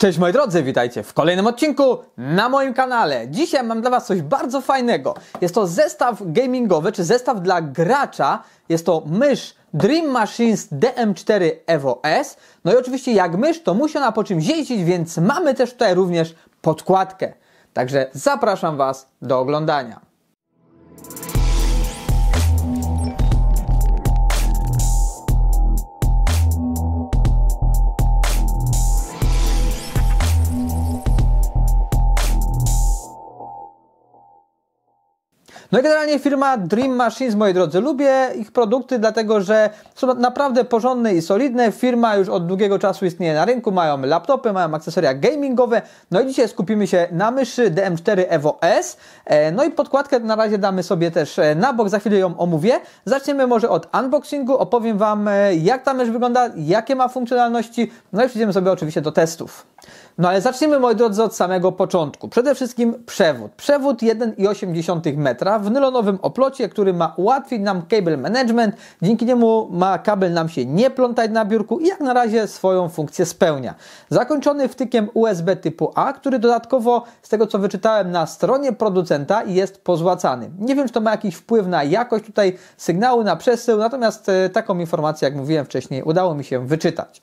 Cześć moi drodzy, witajcie w kolejnym odcinku na moim kanale. Dzisiaj mam dla Was coś bardzo fajnego. Jest to zestaw gamingowy, czy zestaw dla gracza. Jest to mysz Dream Machines DM4 Evo S. No i oczywiście jak mysz, to musi ona po czymś jeździć, więc mamy też tutaj również podkładkę. Także zapraszam Was do oglądania. No i generalnie firma Dream Machines, moi drodzy, lubię ich produkty, dlatego że są naprawdę porządne i solidne. Firma już od długiego czasu istnieje na rynku, mają laptopy, mają akcesoria gamingowe. No i dzisiaj skupimy się na myszy DM4 Evo S. No i podkładkę na razie damy sobie też na bok, za chwilę ją omówię. Zaczniemy może od unboxingu, opowiem Wam jak ta mysz wygląda, jakie ma funkcjonalności, no i przejdziemy sobie oczywiście do testów. No ale zacznijmy, moi drodzy, od samego początku. Przede wszystkim przewód. Przewód 1,8 metra w nylonowym oplocie, który ma ułatwić nam cable management. Dzięki niemu kabel nam się nie plątać na biurku i jak na razie swoją funkcję spełnia. Zakończony wtykiem USB typu A, który dodatkowo, z tego co wyczytałem na stronie producenta, jest pozłacany. Nie wiem, czy to ma jakiś wpływ na jakość tutaj sygnału, na przesył, natomiast taką informację, jak mówiłem wcześniej, udało mi się wyczytać.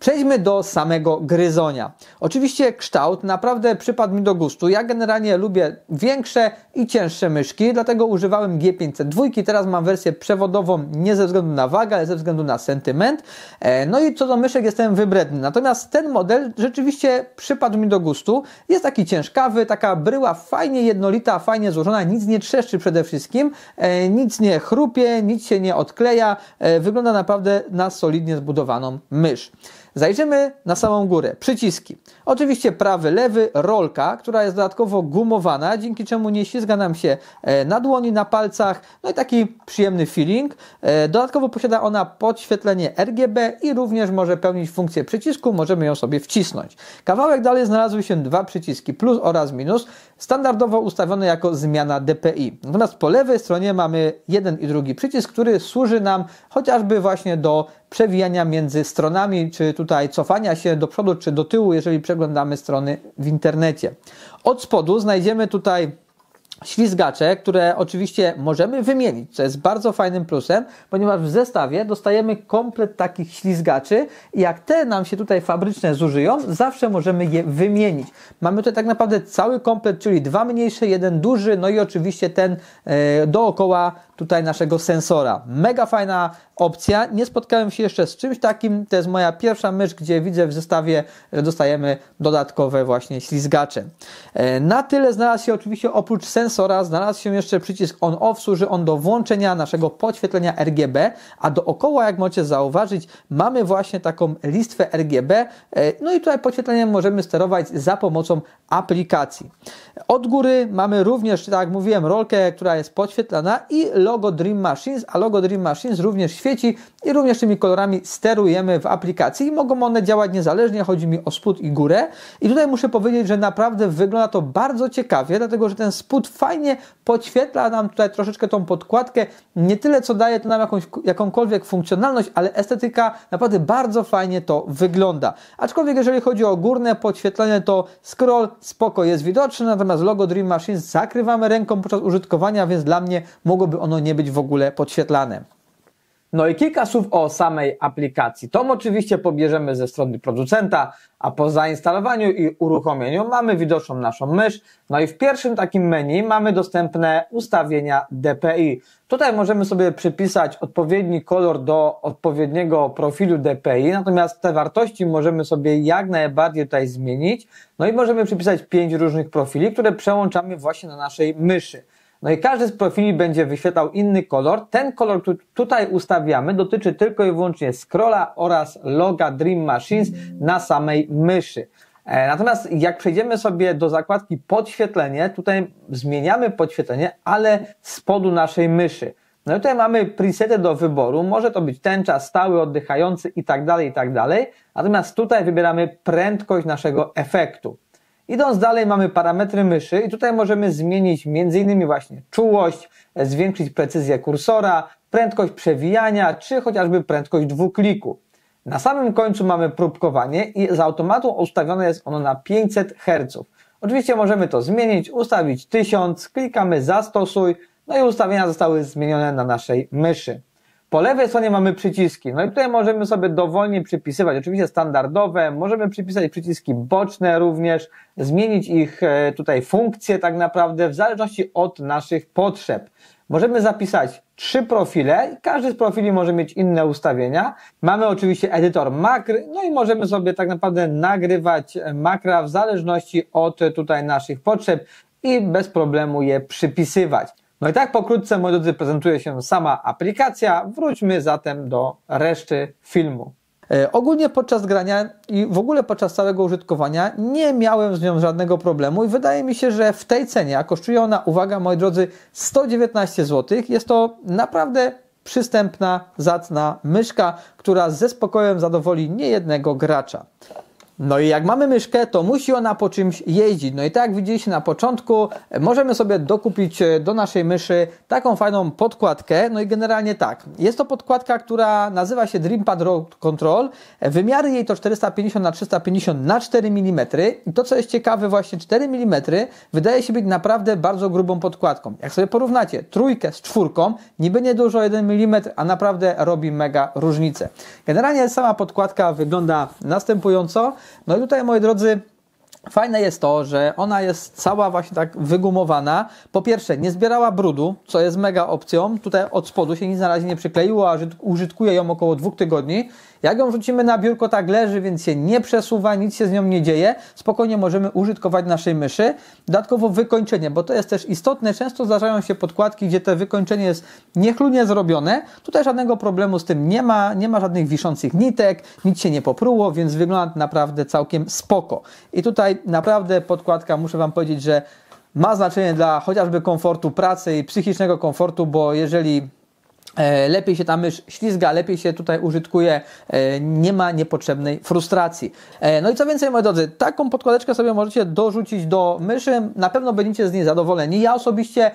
Przejdźmy do samego gryzonia. Oczywiście kształt naprawdę przypadł mi do gustu. Ja generalnie lubię większe i cięższe myszki, dlatego używałem G502. Teraz mam wersję przewodową nie ze względu na wagę, ale ze względu na sentyment. No i co do myszek jestem wybredny. Natomiast ten model rzeczywiście przypadł mi do gustu. Jest taki ciężkawy, taka bryła fajnie jednolita, fajnie złożona, nic nie trzeszczy przede wszystkim, nic nie chrupie, nic się nie odkleja. Wygląda naprawdę na solidnie zbudowaną mysz. Zajrzymy na samą górę. Przyciski. Oczywiście prawy, lewy, rolka, która jest dodatkowo gumowana, dzięki czemu nie ślizga nam się na dłoni, na palcach. No i taki przyjemny feeling. Dodatkowo posiada ona podświetlenie RGB i również może pełnić funkcję przycisku. Możemy ją sobie wcisnąć. Kawałek dalej znalazły się dwa przyciski, plus oraz minus, standardowo ustawione jako zmiana DPI. Natomiast po lewej stronie mamy jeden i drugi przycisk, który służy nam chociażby właśnie do przewijania między stronami, czy tutaj cofania się do przodu, czy do tyłu, jeżeli przeglądamy strony w internecie. Od spodu znajdziemy tutaj ślizgacze, które oczywiście możemy wymienić, co jest bardzo fajnym plusem, ponieważ w zestawie dostajemy komplet takich ślizgaczy i jak te nam się tutaj fabryczne zużyją, zawsze możemy je wymienić. Mamy tutaj tak naprawdę cały komplet, czyli dwa mniejsze, jeden duży, no i oczywiście ten dookoła tutaj naszego sensora. Mega fajna opcja, nie spotkałem się jeszcze z czymś takim, to jest moja pierwsza mysz, gdzie widzę w zestawie, że dostajemy dodatkowe właśnie ślizgacze. Na tyle znalazł się oczywiście oprócz sensora, znalazł się jeszcze przycisk on-off, służy on do włączenia naszego podświetlenia RGB, a dookoła, jak możecie zauważyć, mamy właśnie taką listwę RGB, no i tutaj podświetleniem możemy sterować za pomocą aplikacji. Od góry mamy również, tak jak mówiłem, rolkę, która jest podświetlana i logo Dream Machines, a logo Dream Machines również świeci i również tymi kolorami sterujemy w aplikacji i mogą one działać niezależnie, chodzi mi o spód i górę. I tutaj muszę powiedzieć, że naprawdę wygląda to bardzo ciekawie, dlatego że ten spód fajnie podświetla nam tutaj troszeczkę tą podkładkę, nie tyle co daje to nam jakąkolwiek funkcjonalność, ale estetyka, naprawdę bardzo fajnie to wygląda. Aczkolwiek jeżeli chodzi o górne podświetlenie, to scroll spoko jest widoczny, natomiast logo Dream Machines zakrywamy ręką podczas użytkowania, więc dla mnie mogłoby ono nie być w ogóle podświetlane. No i kilka słów o samej aplikacji. Tą oczywiście pobierzemy ze strony producenta, a po zainstalowaniu i uruchomieniu mamy widoczną naszą mysz. No i w pierwszym takim menu mamy dostępne ustawienia DPI. Tutaj możemy sobie przypisać odpowiedni kolor do odpowiedniego profilu DPI, natomiast te wartości możemy sobie jak najbardziej tutaj zmienić. No i możemy przypisać 5 różnych profili, które przełączamy właśnie na naszej myszy. No i każdy z profili będzie wyświetlał inny kolor. Ten kolor, który tutaj ustawiamy, dotyczy tylko i wyłącznie scrolla oraz loga Dream Machines na samej myszy. Natomiast jak przejdziemy sobie do zakładki podświetlenie, tutaj zmieniamy podświetlenie, ale z spodu naszej myszy. No i tutaj mamy presety do wyboru, może to być tęcza, stały, oddychający i tak dalej. Natomiast tutaj wybieramy prędkość naszego efektu. Idąc dalej mamy parametry myszy i tutaj możemy zmienić m.in. właśnie czułość, zwiększyć precyzję kursora, prędkość przewijania czy chociażby prędkość dwukliku. Na samym końcu mamy próbkowanie i z automatu ustawione jest ono na 500 Hz. Oczywiście możemy to zmienić, ustawić 1000, klikamy zastosuj, no i ustawienia zostały zmienione na naszej myszy. Po lewej stronie mamy przyciski, no i tutaj możemy sobie dowolnie przypisywać, oczywiście standardowe, możemy przypisać przyciski boczne również, zmienić ich tutaj funkcje tak naprawdę w zależności od naszych potrzeb. Możemy zapisać 3 profile, każdy z profili może mieć inne ustawienia. Mamy oczywiście edytor makr, no i możemy sobie tak naprawdę nagrywać makra w zależności od tutaj naszych potrzeb i bez problemu je przypisywać. No i tak pokrótce, moi drodzy, prezentuje się sama aplikacja. Wróćmy zatem do reszty filmu. Ogólnie podczas grania i w ogóle podczas całego użytkowania nie miałem z nią żadnego problemu i wydaje mi się, że w tej cenie, a kosztuje ona, uwaga moi drodzy, 119 zł, jest to naprawdę przystępna, zacna myszka, która ze spokojem zadowoli niejednego gracza. No i jak mamy myszkę, to musi ona po czymś jeździć. No i tak jak widzieliście na początku, możemy sobie dokupić do naszej myszy taką fajną podkładkę. No i generalnie tak, jest to podkładka, która nazywa się DreamPad Rough Control. Wymiary jej to 450×350×4 mm. I to, co jest ciekawe, właśnie 4 mm wydaje się być naprawdę bardzo grubą podkładką. Jak sobie porównacie trójkę z czwórką, niby niedużo 1 mm, a naprawdę robi mega różnicę. Generalnie sama podkładka wygląda następująco. No i tutaj, moi drodzy, fajne jest to, że ona jest cała właśnie tak wygumowana. Po pierwsze, nie zbierała brudu, co jest mega opcją. Tutaj od spodu się nic na razie nie przykleiło, a użytkuję ją około 2 tygodni. Jak ją rzucimy na biurko, tak leży, więc się nie przesuwa, nic się z nią nie dzieje. Spokojnie możemy użytkować naszej myszy. Dodatkowo wykończenie, bo to jest też istotne. Często zdarzają się podkładki, gdzie to wykończenie jest niechlujnie zrobione. Tutaj żadnego problemu z tym nie ma. Nie ma żadnych wiszących nitek, nic się nie popruło, więc wygląda naprawdę całkiem spoko. I tutaj naprawdę podkładka, muszę Wam powiedzieć, że ma znaczenie dla chociażby komfortu pracy i psychicznego komfortu, bo jeżeli lepiej się ta mysz ślizga, lepiej się tutaj użytkuje, nie ma niepotrzebnej frustracji. No i co więcej, moi drodzy, taką podkładeczkę sobie możecie dorzucić do myszy, na pewno będziecie z niej zadowoleni. Ja osobiście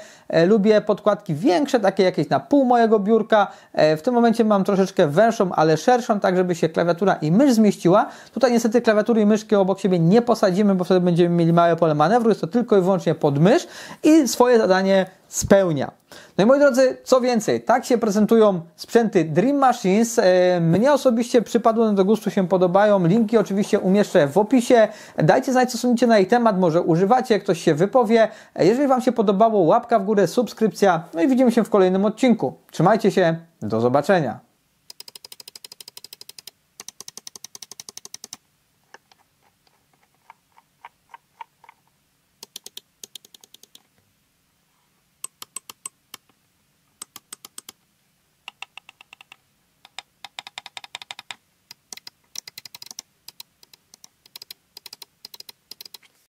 lubię podkładki większe, takie jakieś na pół mojego biurka. W tym momencie mam troszeczkę węższą, ale szerszą, tak żeby się klawiatura i mysz zmieściła. Tutaj niestety klawiatury i myszki obok siebie nie posadzimy, bo wtedy będziemy mieli małe pole manewru. Jest to tylko i wyłącznie pod mysz i swoje zadanie spełnia. No i moi drodzy, co więcej, tak się prezentują sprzęty Dream Machines. Mnie osobiście przypadły one do gustu, się podobają. Linki oczywiście umieszczę w opisie. Dajcie znać, co sądzicie na ich temat, może używacie, ktoś się wypowie. Jeżeli Wam się podobało, łapka w górę, subskrypcja. No i widzimy się w kolejnym odcinku. Trzymajcie się, do zobaczenia.